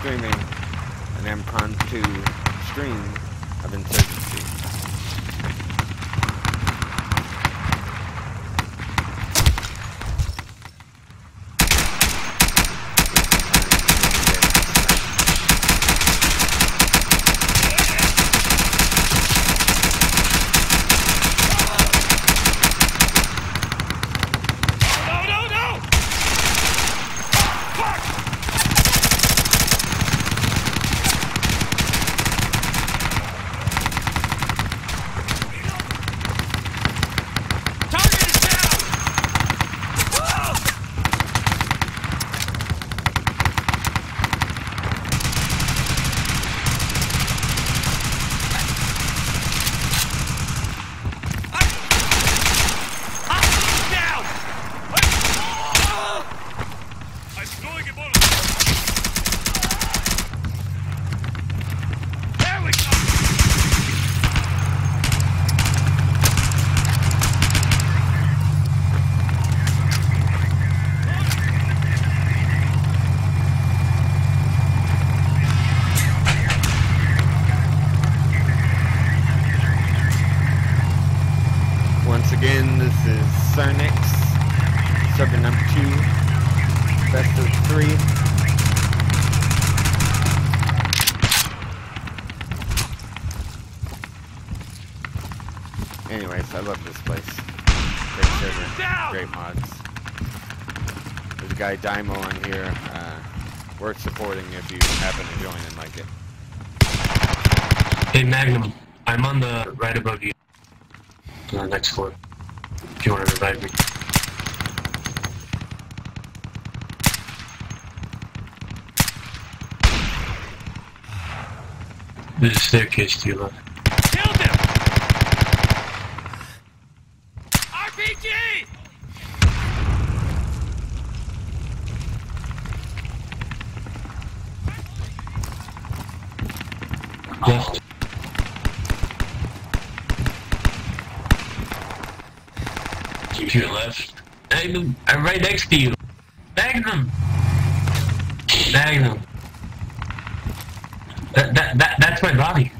streaming an impromptu stream of insurgency. Anyways, I love this place. Great server, great mods. There's a guy Dymo on here, worth supporting if you happen to join and like it. Hey Magnum, I'm on the right above you, on the next floor, if you want to invite me. There's a staircase to your left. Left. To your left. Magnum, I'm right next to you. Magnum! Magnum. That's my body.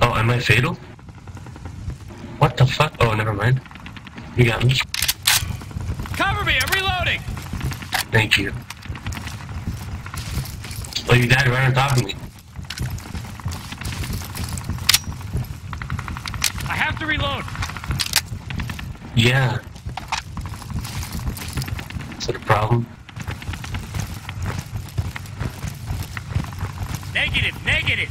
Oh, am I fatal? What the fuck? Oh, never mind. You got me. Cover me, I'm reloading! Thank you. Oh, you died right on top of me. I have to reload! Yeah. Is that a problem? Negative, negative!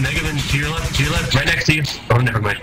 Megaman, to your left, right next to you. Oh, never mind.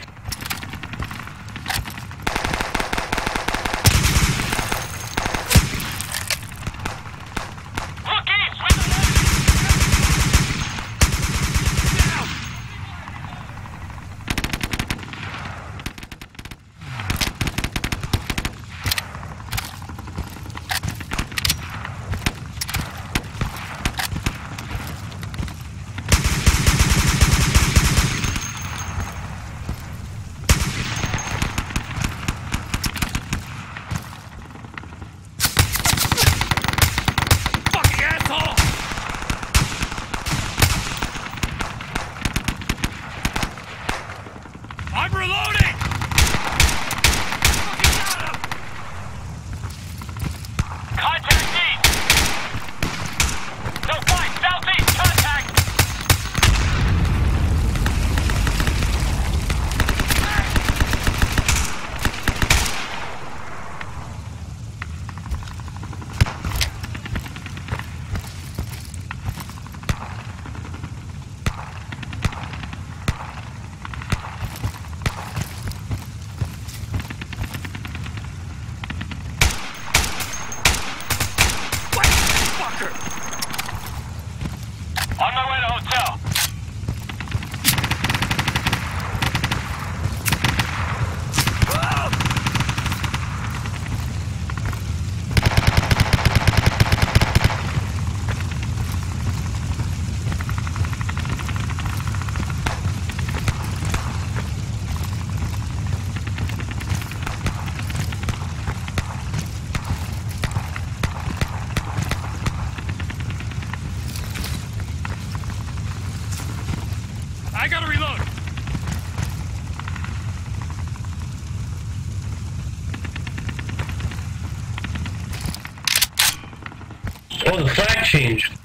Oh, the flag changed.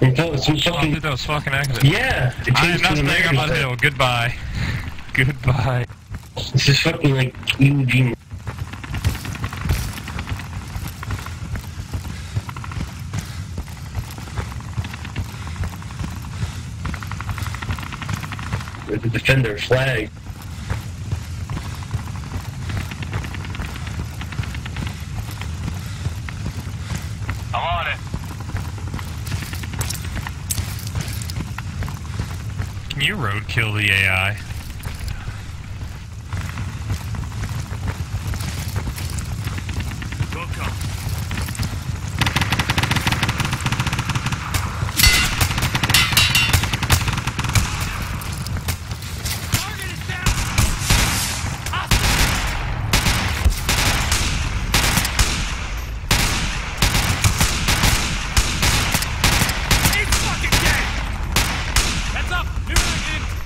That was fucking accident. Yeah. I am not staying on that hill. Goodbye. Goodbye. This is fucking like Eugene. The defender flag. I'm on it. Can you roadkill the AI?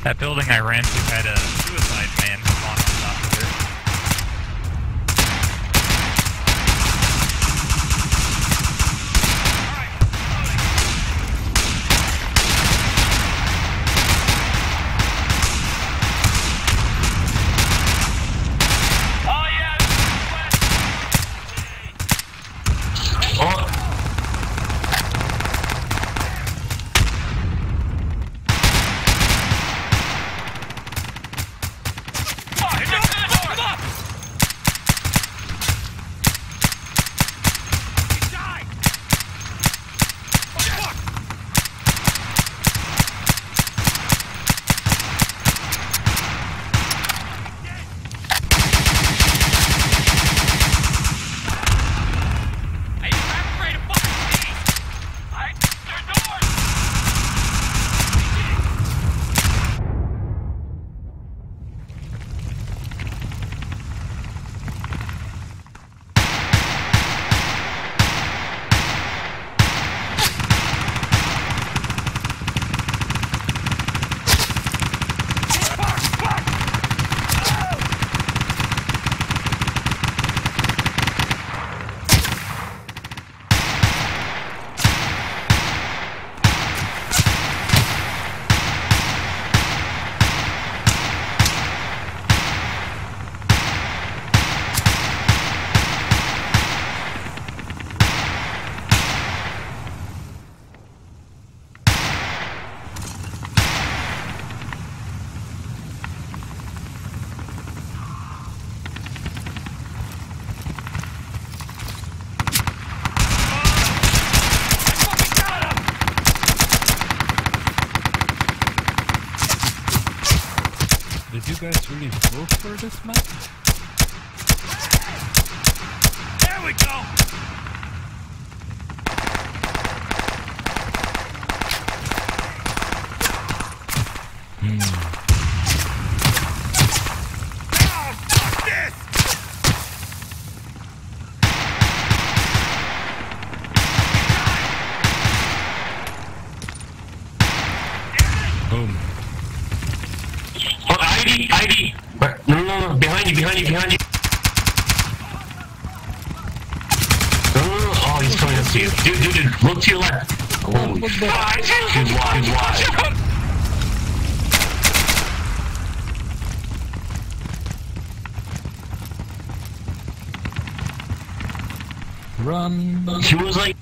That building I ran to had a suicide man on top of it. All right. Oh yeah. Oh. Did you guys really vote for this map? There we go! Oh, fuck this! Boom. ID! No, behind you! No, oh, he's coming up to you. Dude, look to your left. Holy shit. He's wide. Run. He was like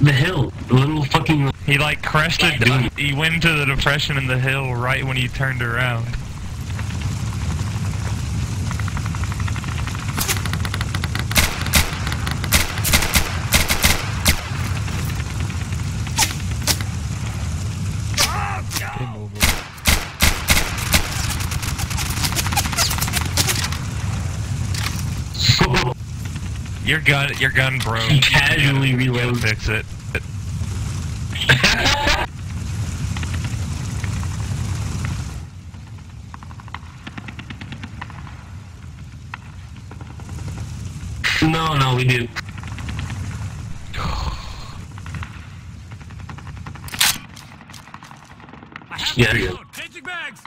the hill. The little fucking... He like crested, he went into the depression in the hill right when he turned around. Your gun bro. He casually reloaded. Fix it. No, we did. Yeah, we go. Changing bags.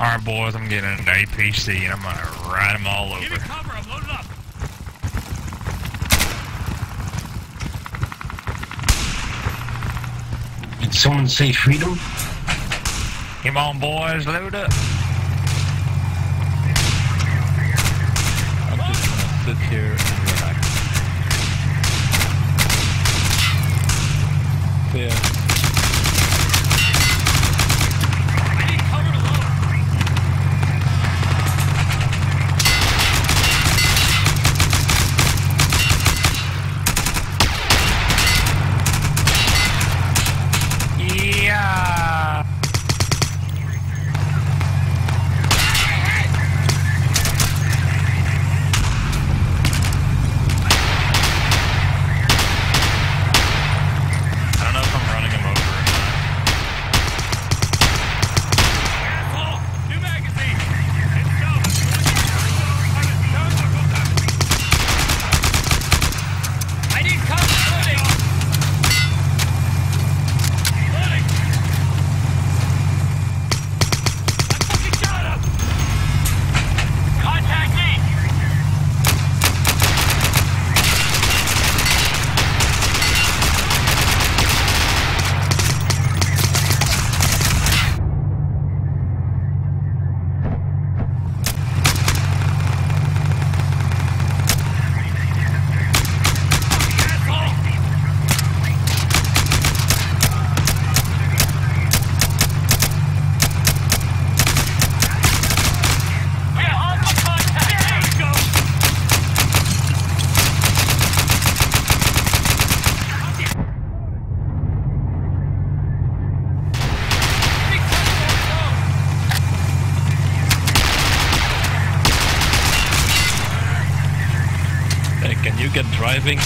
Alright, boys, I'm getting an APC and I'm gonna ride them all over. Give me cover, I'm loaded up. Did someone say freedom? Come on, boys, load up. I'm just gonna sit here and relax. See ya. Can you get driving? I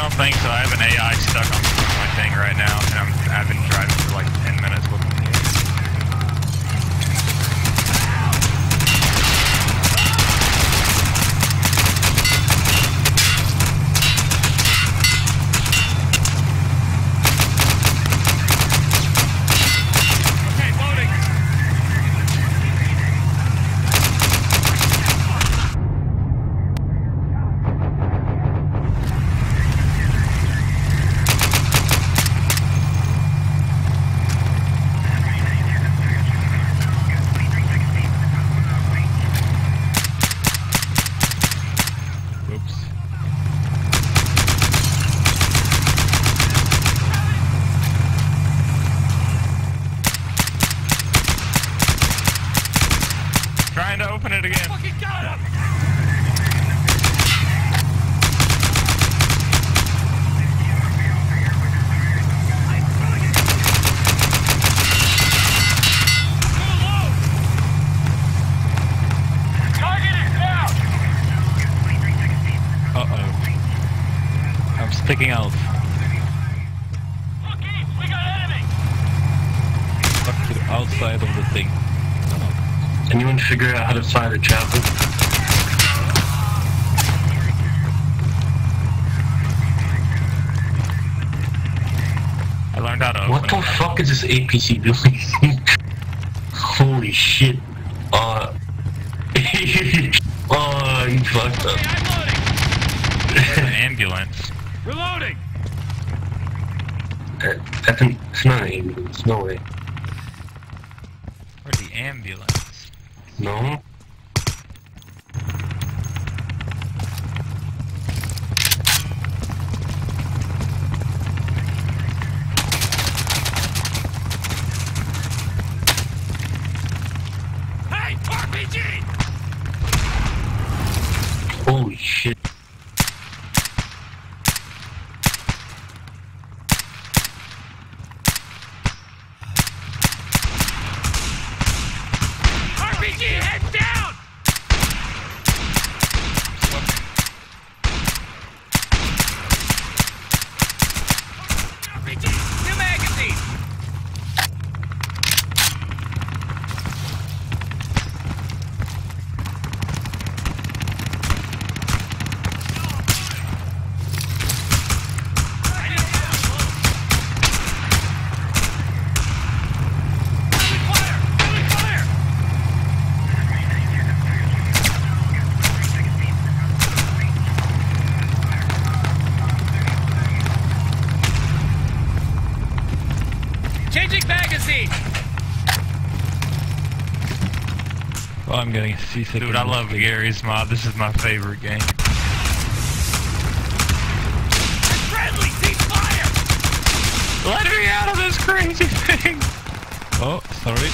don't think so. I have an AI stuck on my thing right now, and I've been driving for like 10 minutes with me. Sticking out. Look east, we got enemy. Stuck to the outside of the thing. No. Anyone figure out how to fire a javelin? I learned how to. What the fuck is this APC doing? Holy shit! Oh, you fucked up. Hey, an ambulance. Reloading! That's not an ambulance, no way. Or the ambulance? No. Hey, RPG! Holy shit. Head down! I'm gonna get seasick. Dude, I love the Gary's mod. This is my favorite game. Friendly, cease fire! Let me out of this crazy thing! Oh, sorry.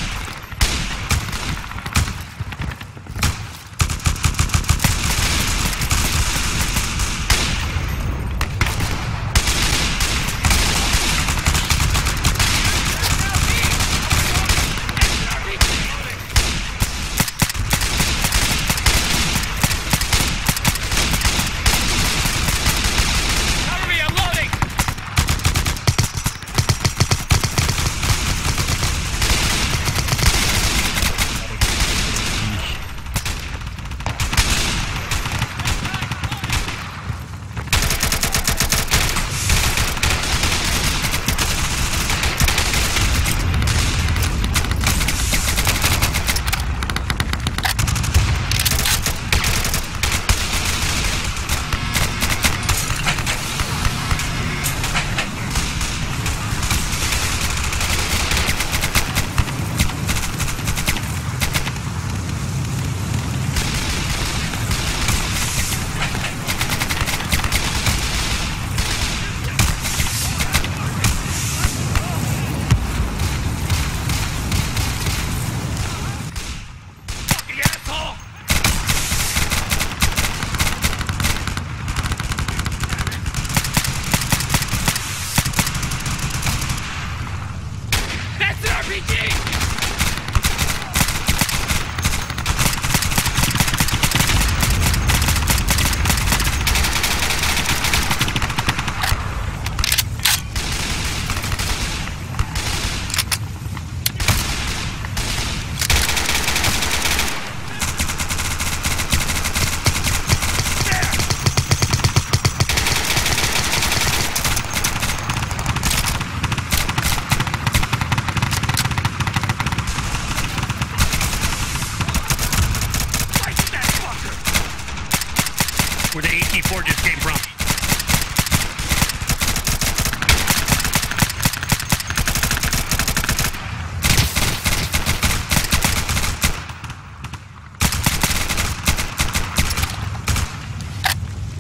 Where the AT4 just came from.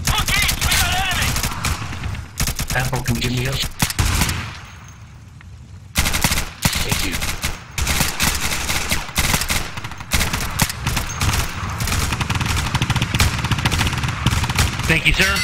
Okay, Apple, can you get me up? Thank you. Thank you, sir.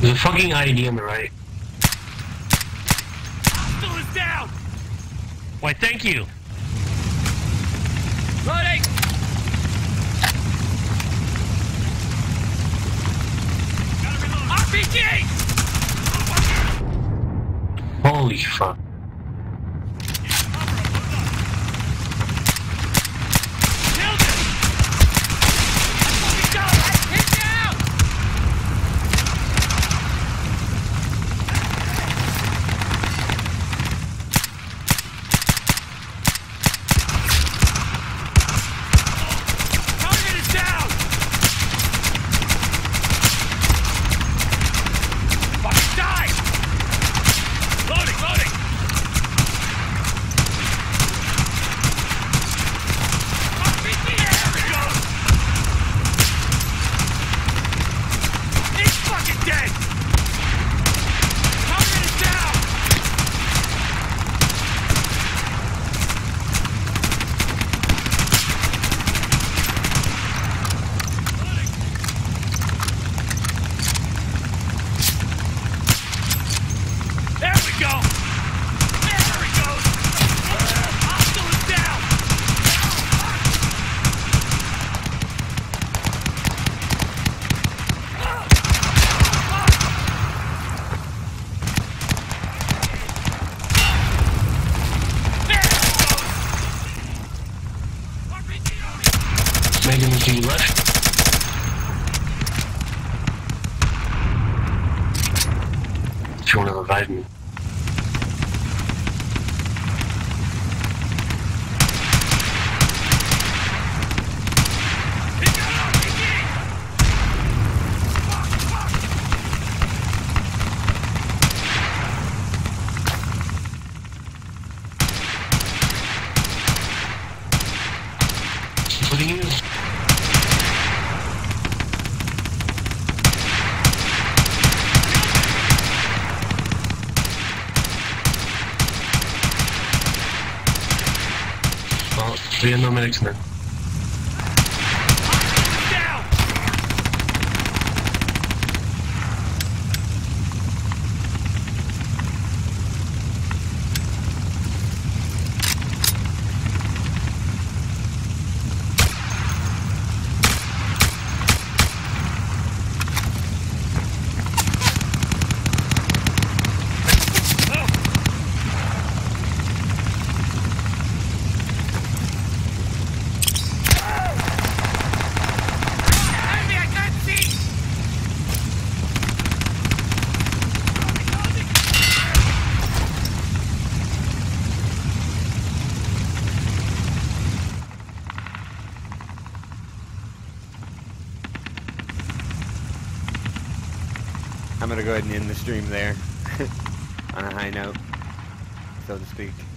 There's a fucking IED on the right. Hostile is down! Why, thank you! Loading! Gotta reload. RPG! Holy fuck. Loading! to your left. Do you want to revive me? We have no medics now. I'm gonna go ahead and end the stream there on a high note, so to speak.